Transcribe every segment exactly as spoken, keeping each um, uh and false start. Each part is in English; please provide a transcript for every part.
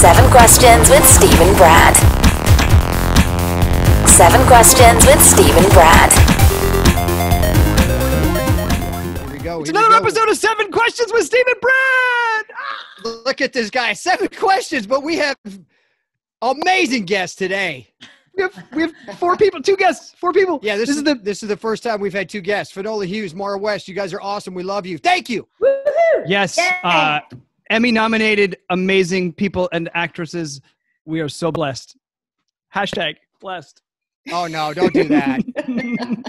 Seven Questions with Steve and Brad. Seven Questions with Steve and Brad. Here we go. It's another episode of Seven Questions with Steve and Brad. Look at this guy. Seven questions, but we have amazing guests today. We have, we have four people, two guests, four people. Yeah, this, this is the this is the first time we've had two guests. Finola Hughes, Maura West. You guys are awesome. We love you. Thank you. Woo-hoo. Yes. Uh, Emmy-nominated, amazing people and actresses. We are so blessed. Hashtag blessed. Oh no! Don't do that.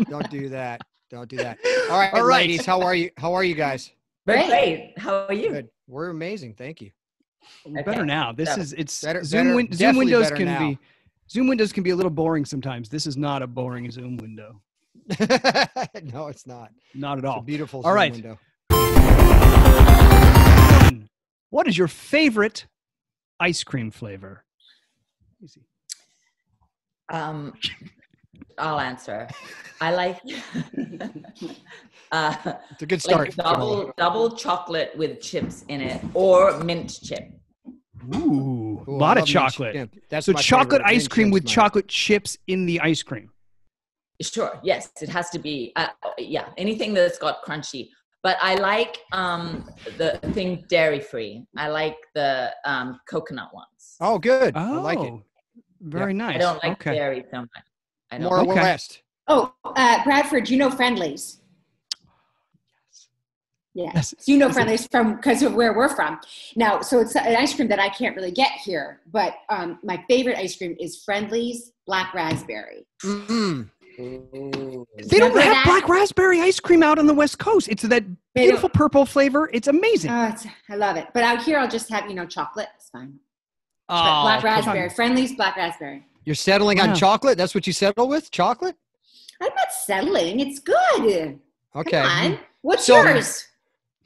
Don't do that. Don't do that. All right, all right, ladies. How are you? How are you guys? Great. Great. How are you? Good. We're amazing. Thank you. Okay. Better now. This so, is it's better, Zoom. Better, win, Zoom windows can now. be. Zoom windows can be a little boring sometimes. This is not a boring Zoom window. No, it's not. Not at all. It's a beautiful Zoom right. window. What is your favorite ice cream flavor? Easy. Um, I'll answer. I like uh, it's a good start. Like double, double chocolate with chips in it, or mint chip. Ooh, Ooh a lot of chocolate. That's so chocolate favorite. ice mint cream with mine. chocolate chips in the ice cream. Sure. Yes, it has to be. Uh, yeah, anything that's got crunchy. But I like um, the thing dairy-free. I like the um, coconut ones. Oh, good. Oh, I like it. Very yeah. nice. I don't like okay. dairy so much. I don't Maura okay. West. Oh, uh, Bradford, you know Friendly's. Yes. Yes. So you know Friendly's from, because of where we're from. Now, so it's an ice cream that I can't really get here. But um, my favorite ice cream is Friendly's Black Raspberry. Mm-hmm. Ooh. They don't Remember have that? black raspberry ice cream out on the West Coast. It's that beautiful purple flavor. It's amazing. Oh, it's, I love it. But out here, I'll just have, you know, chocolate. It's fine. Oh, black raspberry. On. Friendly's Black Raspberry. You're settling yeah. on chocolate? That's what you settle with? Chocolate? I'm not settling. It's good. Okay. Come on. What's so, yours?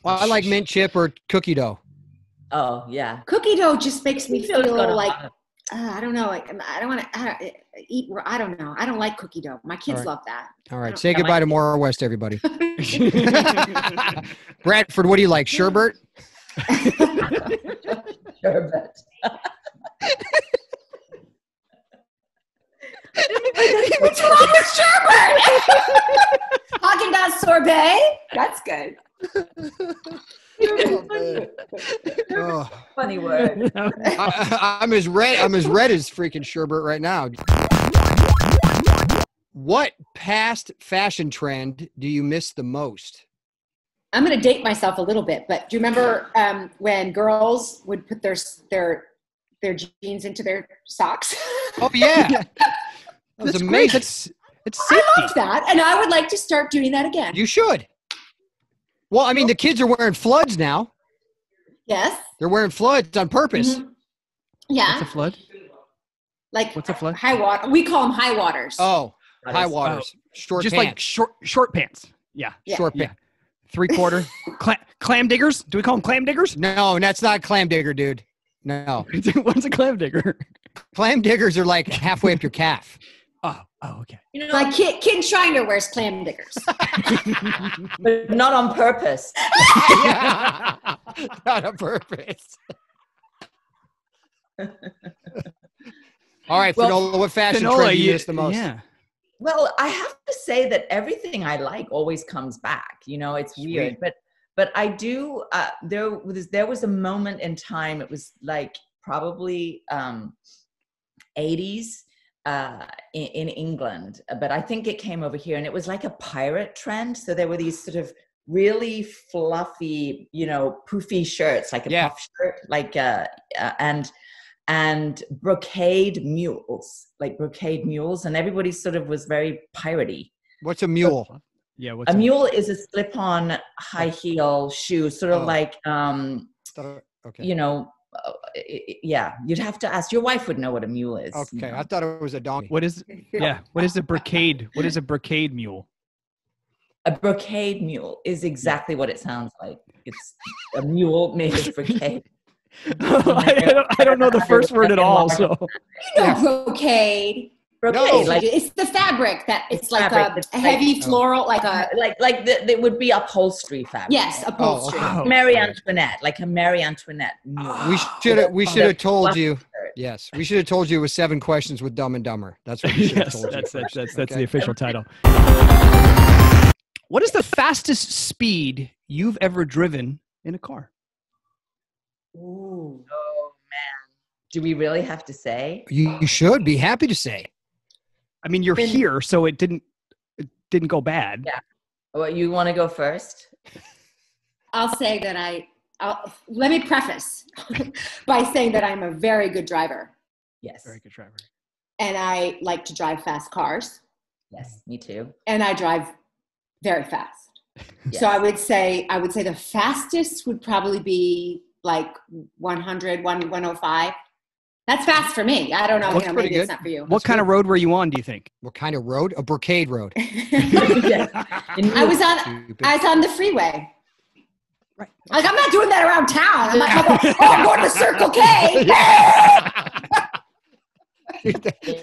Well, I like mint chip or cookie dough. Oh, yeah. Cookie dough just makes me feel like... Uh, I don't know. I, I don't want to eat. I don't know. I don't like cookie dough. My kids right. love that. All right. Say goodbye to Maura West, everybody. Bradford, what do you like? Sherbet? Sherbet. What's wrong with sherbet? Haagen-Dazs sorbet? That's good. Oh. Funny word. I, I'm as red. I'm as red as freaking sherbet right now. What past fashion trend do you miss the most? I'm gonna date myself a little bit, but do you remember um, when girls would put their their their jeans into their socks? Oh yeah, that was That's amazing. It's, it's I loved that, and I would like to start doing that again. You should. Well, I mean, the kids are wearing floods now. Yes. They're wearing floods on purpose. Mm-hmm. Yeah. What's a flood? Like what's a flood? High water. We call them high waters. Oh, that high is, waters. Oh. Short Just pants. like short short pants. Yeah. yeah. Short yeah. pants. Three quarter. Cla clam diggers? Do we call them clam diggers? No, that's not clam digger, dude. No. What's a clam digger? Clam diggers are like halfway up your calf. Oh, oh, okay. You know, like Ken, Ken Schreiner wears clam diggers. But not on purpose. Yeah. Not on purpose. All right, well, Finola, what fashion Finola, trend do you miss the most? Yeah. Well, I have to say that everything I like always comes back. You know, it's Sweet. weird. But but I do, uh, there, was, there was a moment in time, it was like probably um, eighties. Uh, in, in England, but I think it came over here, and it was like a pirate trend. So there were these sort of really fluffy, you know, poofy shirts, like a yeah. puff shirt, like uh, uh, and and brocade mules, like brocade mules, and everybody sort of was very piratey. What's a mule? So, yeah, what's a, a mule is a slip-on high heel shoe, sort of oh. like um, okay. you know. Uh, yeah, you'd have to ask. Your wife would know what a mule is. Okay, you know? I thought it was a donkey. What is, yeah, what is a brocade? What is a brocade mule? A brocade mule is exactly what it sounds like. It's a mule made of brocade. I, don't, I don't know the first word at all, so. You know brocade. brocade. No, like, it's the fabric that it's, it's like fabric, a, a heavy like, floral, like a like like the, it would be upholstry fabric. Yes, upholstery. Oh, wow. Marie Antoinette, like a Marie Antoinette. Oh, we should have we should have told cluster. you. Yes, we should have told you it was seven questions with Dumb and Dumber. That's what we should have yes, told that's you. That's that's that's okay. the official title. What is the fastest speed you've ever driven in a car? Ooh. Oh, man. Do we really have to say? You, you should be happy to say. I mean, you're here, so it didn't it didn't go bad. Yeah. Well, you want to go first? I'll say that I I'll, let me preface by saying that I'm a very good driver. Yes. Very good driver. And I like to drive fast cars. Yes, me too. And I drive very fast. Yes. So I would say I would say the fastest would probably be like one hundred, one oh five. That's fast for me. I don't know. You know maybe good. It's not for you. What That's kind good. of road were you on, do you think? What kind of road? A brocade road. I was on Stupid. I was on the freeway. Right. Like, I'm not doing that around town. I'm like, oh, I'm going to Circle K. that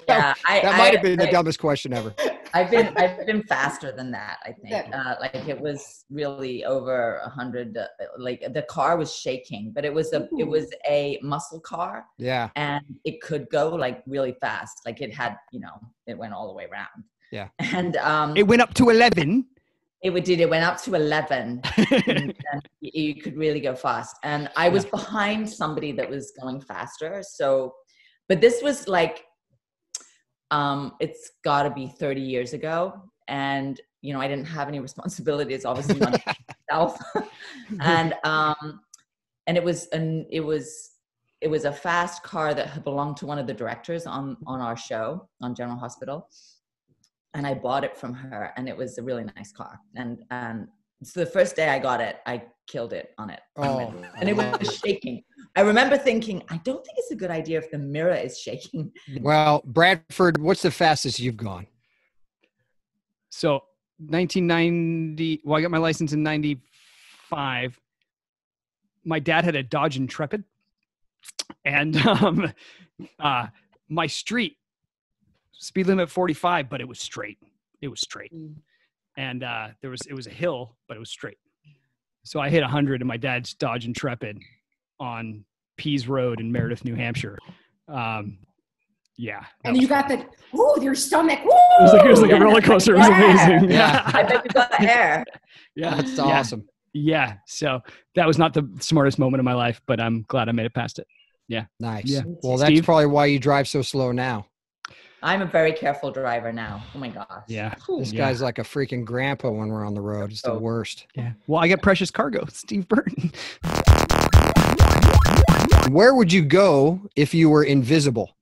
yeah, I, that I, might have been I, the dumbest question ever. I've been I've been faster than that, I think. Uh, like, it was really over a hundred. Uh, like, the car was shaking, but it was a Ooh. it was a muscle car. Yeah. And it could go, like, really fast. Like, it had, you know, it went all the way around. Yeah. And um, it went up to eleven. It would did. It went up to eleven. and, and you could really go fast. And I was yeah. behind somebody that was going faster. So, but this was like, um, it's got to be thirty years ago, and you know I didn't have any responsibilities, obviously, myself. and um, and it was an it was it was a fast car that had belonged to one of the directors on on our show on General Hospital. And I bought it from her, and it was a really nice car. And um, so the first day I got it, I killed it on it. Oh, I went, and it was shaking. I remember thinking, I don't think it's a good idea if the mirror is shaking. Well, Bradford, what's the fastest you've gone? So nineteen ninety, well, I got my license in ninety-five. My dad had a Dodge Intrepid. And um, uh, my street, speed limit forty-five, but it was straight. It was straight. And uh, there was, it was a hill, but it was straight. So I hit a hundred in my dad's Dodge Intrepid on Pease Road in Meredith, New Hampshire. Um, yeah. And you got fun. the, ooh, your stomach. Woo! It was like, it was like yeah. a roller coaster. It was amazing. Yeah. yeah. I bet you got hair. Yeah. That's awesome. Yeah. yeah. So that was not the smartest moment of my life, but I'm glad I made it past it. Yeah. Nice. Yeah. Well, that's Steve? probably why you drive so slow now. I'm a very careful driver now. Oh my gosh. Yeah. Cool. This yeah. guy's like a freaking grandpa when we're on the road. It's the oh. worst. Yeah. Well, I get precious cargo, Steve Burton. Where would you go if you were invisible?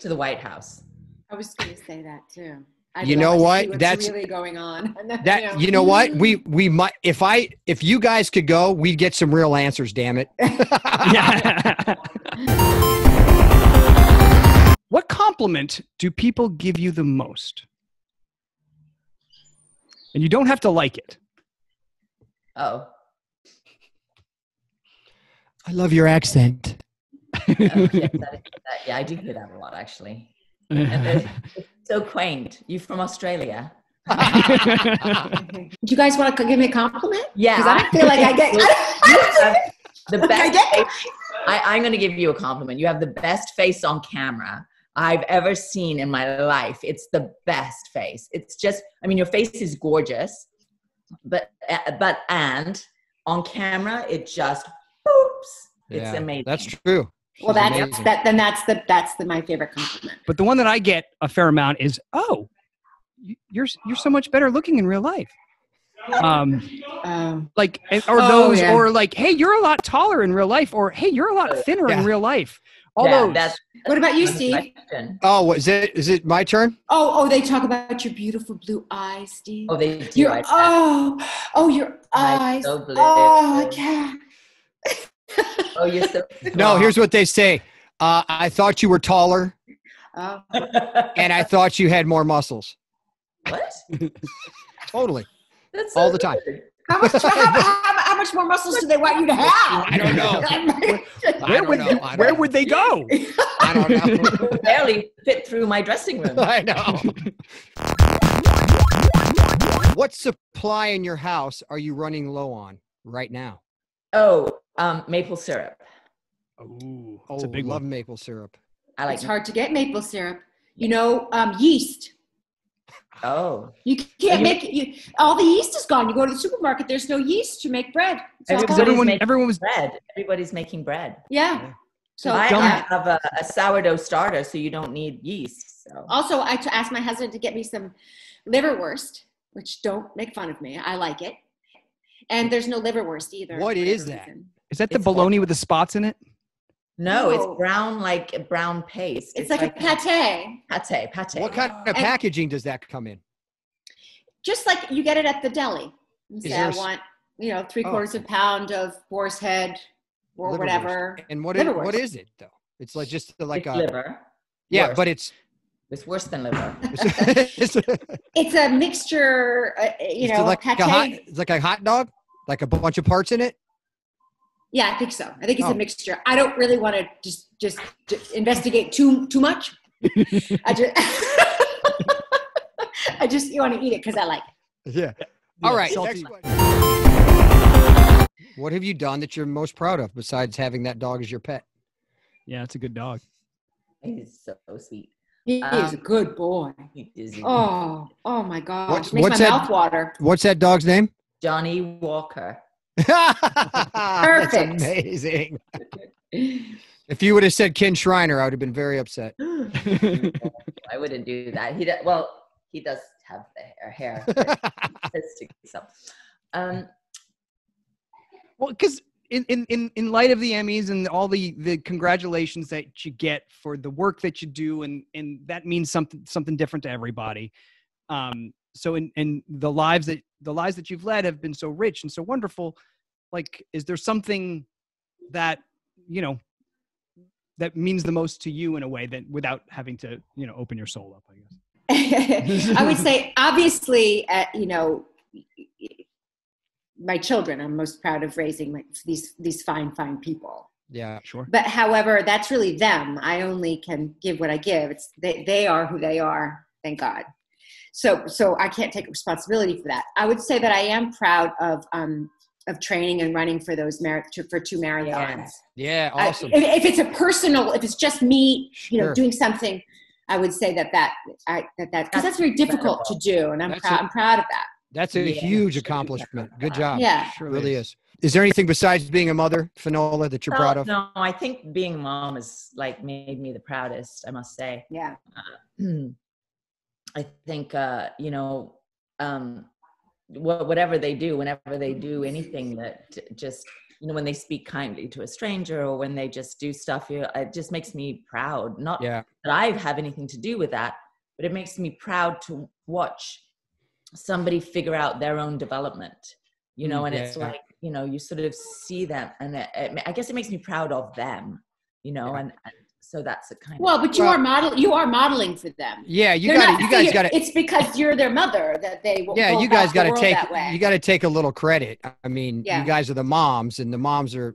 To the White House. I was going to say that too. I'd you know what? What's That's really going on. Then, that you know. you know what? We we might if I if you guys could go, we'd get some real answers. Damn it! What compliment do people give you the most? And you don't have to like it. Oh, I love your accent. oh, yes, that is, that, yeah, I do hear that a lot, actually. So quaint. You from Australia? Do you guys want to give me a compliment? Yeah, because I feel like I get I, I the best. Face, I, I'm going to give you a compliment. You have the best face on camera I've ever seen in my life. It's the best face. It's just, I mean, your face is gorgeous, but uh, but and on camera it just boops. Yeah, it's amazing. That's true. Well, that's amazing. that. Then that's the that's the my favorite compliment. But the one that I get a fair amount is, "Oh, you're you're so much better looking in real life." Um, um like or oh, those yeah. or like, "Hey, you're a lot taller in real life," or "Hey, you're a lot thinner yeah. in real life." All yeah, those. That's, that's what about you, Steve? Oh, is it is it my turn? Oh, oh, they talk about your beautiful blue eyes, Steve. Oh, they do. Your, oh, oh, your eyes. So blue. Oh, I can't. Oh, you're so no, here's what they say. Uh, I thought you were taller, oh. and I thought you had more muscles. What? Totally. That's so all the time. How much, how, how, how, how much more muscles do they want you to have? I don't know. Where would know. Where would they go? I don't know. Barely fit through my dressing room. I know. What supply in your house are you running low on right now? Oh, um, maple syrup. Ooh, oh, it's a big love one. Maple syrup. I like. It's hard to get maple syrup. You know, um, yeast. Oh. You can't make it. You, all the yeast is gone. You go to the supermarket, there's no yeast to make bread. Because everyone, everyone was bread. Everybody's making bread. Yeah. yeah. So I have a, a sourdough starter, so you don't need yeast. So. Also, I asked my husband to get me some liverwurst, which don't make fun of me. I like it. And there's no liverwurst either. What is that? Reason. Is that the it's bologna good. with the spots in it? No, it's brown, like a brown paste. It's, it's like, like a pate. Pate, pate. What kind of packaging and does that come in? Just like you get it at the deli. You say, I a... want, you know, three quarters oh. of a pound of boar's head or liverwurst. whatever. And what is, what is it, though? It's like just like it's a... liver. Yeah, worse. but it's... It's worse than liver. it's, a... it's a mixture, uh, you it's know, like pate. A hot, it's like a hot dog? Like a bunch of parts in it? Yeah, I think so. I think it's oh. a mixture. I don't really want to just, just just investigate too too much. I just I just want to eat it because I like it. Yeah. All yeah, right. Next question. What have you done that you're most proud of besides having that dog as your pet? Yeah, it's a good dog. He's so sweet. He um, is a good boy. He is. Oh, oh my God! What's, Makes what's my that, mouth water. What's that dog's name? Johnny Walker. Perfect. That's amazing. If you would have said Ken Schreiner, I would have been very upset. I wouldn't do that. He does, well, he does have the hair. hair um, well, because in, in, in light of the Emmys and all the, the congratulations that you get for the work that you do, and, and that means something something different to everybody. Um, so in, in the lives that the lives that you've led have been so rich and so wonderful. Like, is there something that, you know, that means the most to you in a way that without having to, you know, open your soul up, I guess? I would say, obviously, uh, you know, my children, I'm most proud of raising my, these, these fine, fine people. Yeah, sure. But however, that's really them. I only can give what I give. It's they, they are who they are. Thank God. So, so I can't take responsibility for that. I would say that I am proud of um, of training and running for those mar- to, for two marathons. Yeah, yeah awesome. I, if, if it's a personal, if it's just me, you know, sure. doing something, I would say that that I, that that because that's very difficult to do, and I'm that's proud. A, I'm proud of that. That's a yeah. huge accomplishment. Good job. Yeah, sure really is. Is there anything besides being a mother, Finola, that you're no, proud of? No, I think being a mom has like made me the proudest. I must say. Yeah. Uh, I think, uh, you know, um, wh- whatever they do, whenever they do anything that just, you know, when they speak kindly to a stranger or when they just do stuff, you know, it just makes me proud. Not yeah. that I have anything to do with that, but it makes me proud to watch somebody figure out their own development, you know, and yeah. it's like, you know, you sort of see them and it, it, I guess it makes me proud of them, you know, yeah. and, and so that's a kind well, of... Well, but you well, are model. You are modeling for them. Yeah, you got. You guys got to. It's because you're their mother that they. Will yeah, you guys got to take. You got to take a little credit. I mean, yeah. you guys are the moms, and the moms are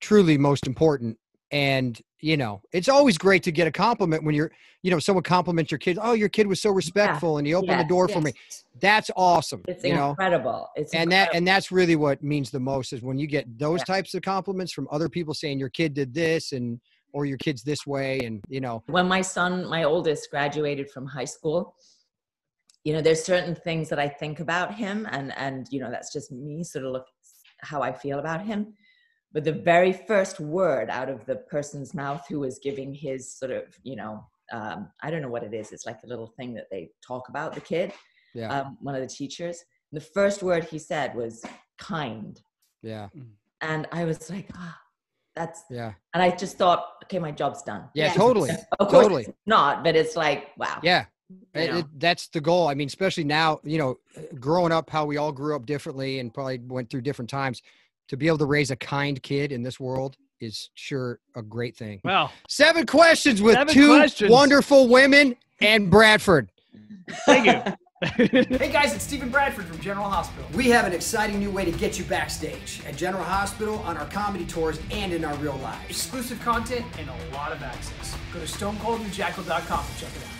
truly most important. And you know, it's always great to get a compliment when you're, you know, someone compliments your kid. Oh, your kid was so respectful, yeah. and he opened yes. the door yes. for me. That's awesome. It's you incredible. Know? It's and incredible. that and that's really what means the most is when you get those yeah. types of compliments from other people saying your kid did this and. Or your kids this way. And, you know, when my son, my oldest, graduated from high school, you know, there's certain things that I think about him and, and, you know, that's just me sort of look how I feel about him. But the very first word out of the person's mouth who was giving his sort of, you know, um, I don't know what it is. It's like the little thing that they talk about the kid, yeah. um, one of the teachers. The first word he said was kind. Yeah. And I was like, ah. Oh, That's yeah, and I just thought, okay, my job's done. Yeah, yeah. totally, of course totally. It's not, but it's like, wow. Yeah, it, it, that's the goal. I mean, especially now, you know, growing up, how we all grew up differently and probably went through different times. To be able to raise a kind kid in this world is sure a great thing. Well, seven questions with seven two questions. wonderful women and Bradford. Thank you. Hey guys, it's Steve and Bradford from General Hospital. We have an exciting new way to get you backstage at General Hospital, on our comedy tours, and in our real lives. Exclusive content and a lot of access. Go to Stone Cold and the Jackal dot com and check it out.